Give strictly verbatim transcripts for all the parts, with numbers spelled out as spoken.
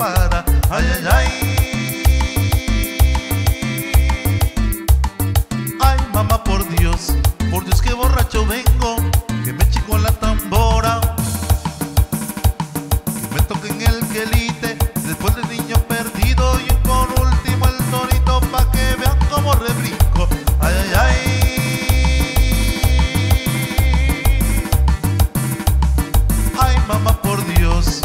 para, ay, ay, ay. Ay, mamá, por Dios, por Dios que borracho vengo, que me chico la tambora, que me toquen el quelite, después del niño perdido y por último el torito pa' que vean cómo rebrinco, ay, ay, ay. Mamá, por Dios.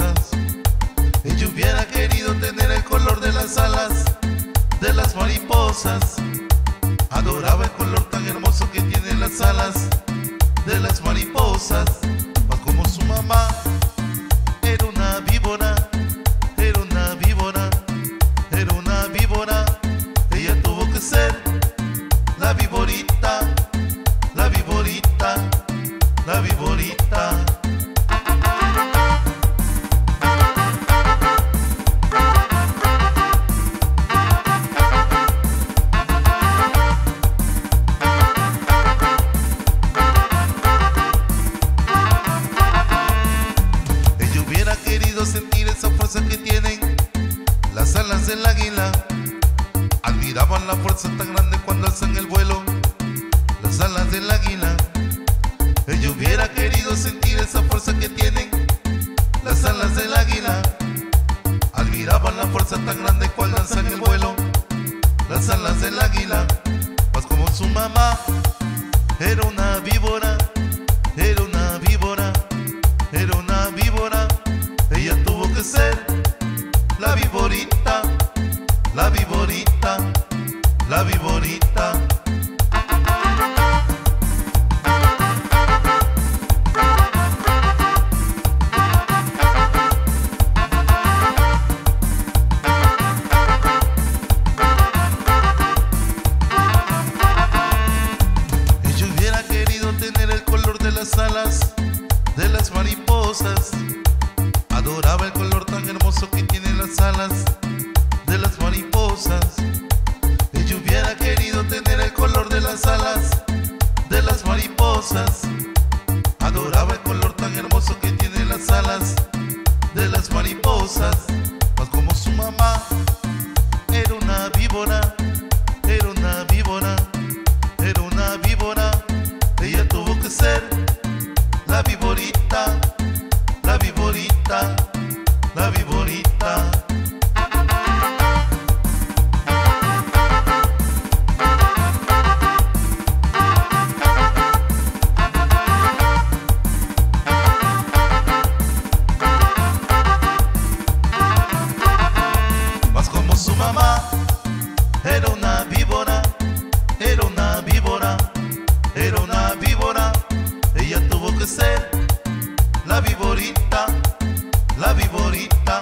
hermosas. Y yo hubiera querido tener el color de las alas de las mariposas. Adoraba el color tan hermoso que tienen las alas de las mariposas. Mas como su mamá era una víbora, era una víbora, era una víbora, ella tuvo que ser la víborita, la víborita, la víborita. Sentir esa fuerza que tienen las alas del águila. Admiraban la fuerza tan grande cuando alzan el vuelo las alas del águila. Ella hubiera querido sentir esa fuerza que tienen las alas del águila. Admiraban la fuerza tan grande cuando alzan el vuelo las alas del águila. Mas como su mamá era una víbora, era una víbora, era una víbora, ella tuvo que ser la víborita, la víborita, la víborita. Ella hubiera querido tener el color de las alas de las mariposas. Adoraba el color tan hermoso que tienen las alas de las mariposas. Ella hubiera querido tener el color de las alas de las mariposas. Adoraba el color tan hermoso que tienen las alas de las mariposas. Mas como su mamá era una víbora, era una víbora, era una víbora, ella tuvo que ser la víborita, la víborita, la víborita. Mas como su mamá era una víbora, era una víbora, era una víbora, ella tuvo que ser la víborita, la víborita.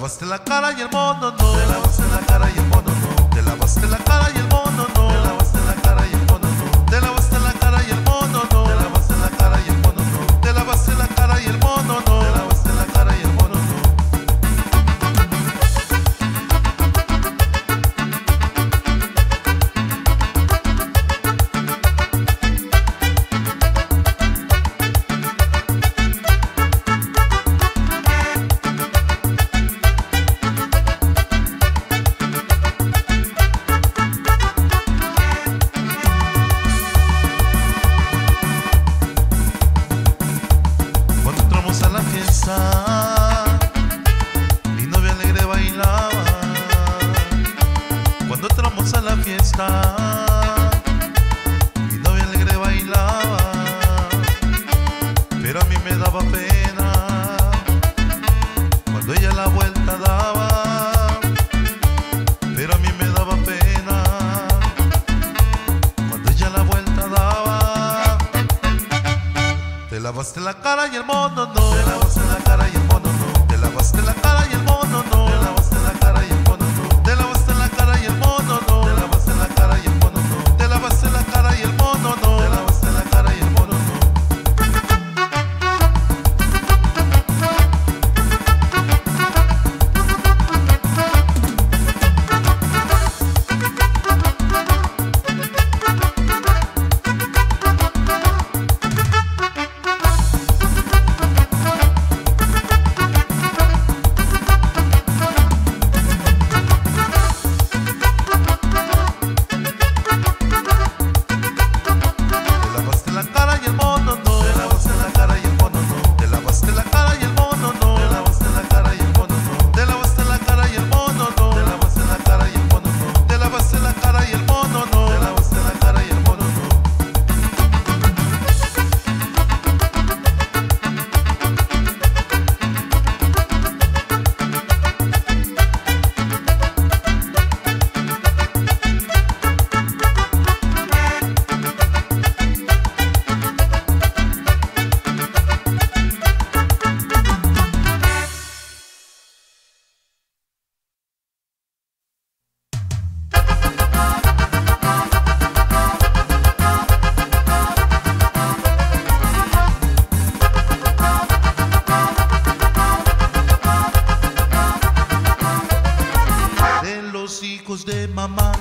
lavaste la cara y el mundo no. Te lavaste la cara y el mundo no. Te lavaste la cara y el mundo no. Te lavaste la cara y el mundo no. Te lavaste la cara y el mundo no. Te lavaste la cara y el mundo no. Te lavaste la cara y el mundo no. Te lavaste la cara y el mundo mi novia alegre bailaba. Cuando entramos a la fiesta, mi novia alegre bailaba, pero a mí me daba pena cuando ella la vuelta daba. Pero a mí me daba pena cuando ella la vuelta daba. Te lavaste la cara y el mundo no. Te lavaste la cara y el mundo no. Te lavaste la cara y el mundo no. Te lavaste la cara y el mundo no. Te lavaste la cara y el mundo no. Te lavaste la cara y el mundo no. Te lavaste la cara y el mundo no. Te lavaste la cara y el mundo de mamá.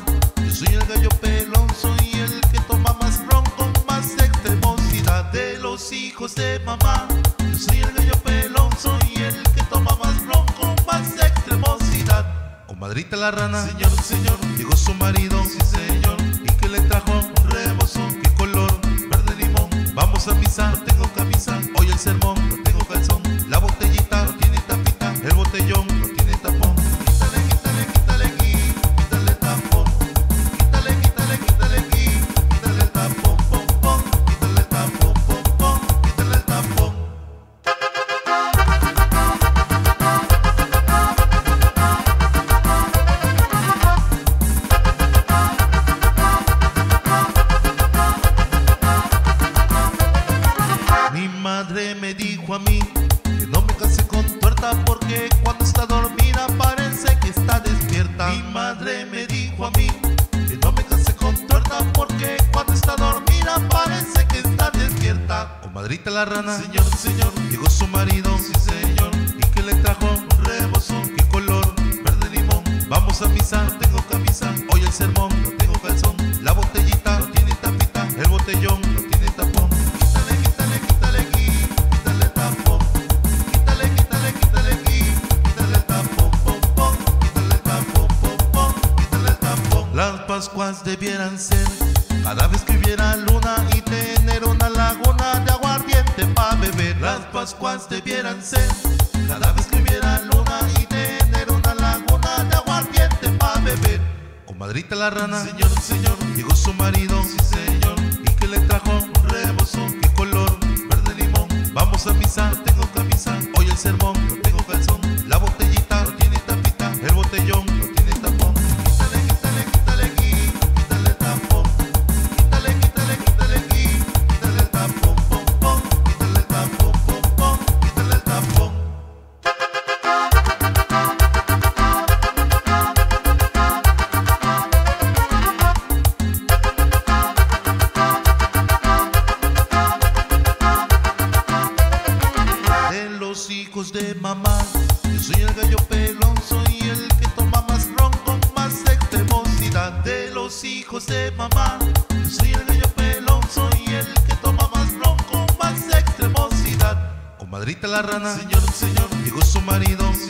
Yo soy el gallo pelón, soy el que toma más ron con más extremosidad. De los hijos de mamá, yo soy el gallo pelón, soy el que toma más ron con más extremosidad. Comadrita la rana, señor, señor, llegó su marido, sí señor, y que le trajo un rebozón, qué color, verde limón. Vamos a misa, no tengo camisa, hoy el sermón, no tengo calzón, la botellita no tiene tapita, el botellón no tiene tapón. Comadrita la rana, señor, señor, llegó su marido, sí señor, y que le trajo un rebozón, qué color, verde limón. Vamos a misa, no tengo camisa, hoy el sermón, no tengo calzón, la botellita no tiene tapita, el botellón no tiene tapón. Las Pascuas debieran ser cada vez que hubiera luna y tener una laguna de aguardiente pa' beber. Las Pascuas debieran ser cada vez que hubiera luna y tener una laguna de aguardiente pa' beber. Comadrita la rana, señor, señor, llegó su marido, sí señor, y que le trajo un rebozón, qué color, verde limón. Vamos a misa, no tengo camisa, hoy el sermón, no tengo calzón, la botellita no tiene tapita, el botellón no tiene tapón. Bye. la rana, señor, señor, llegó su marido.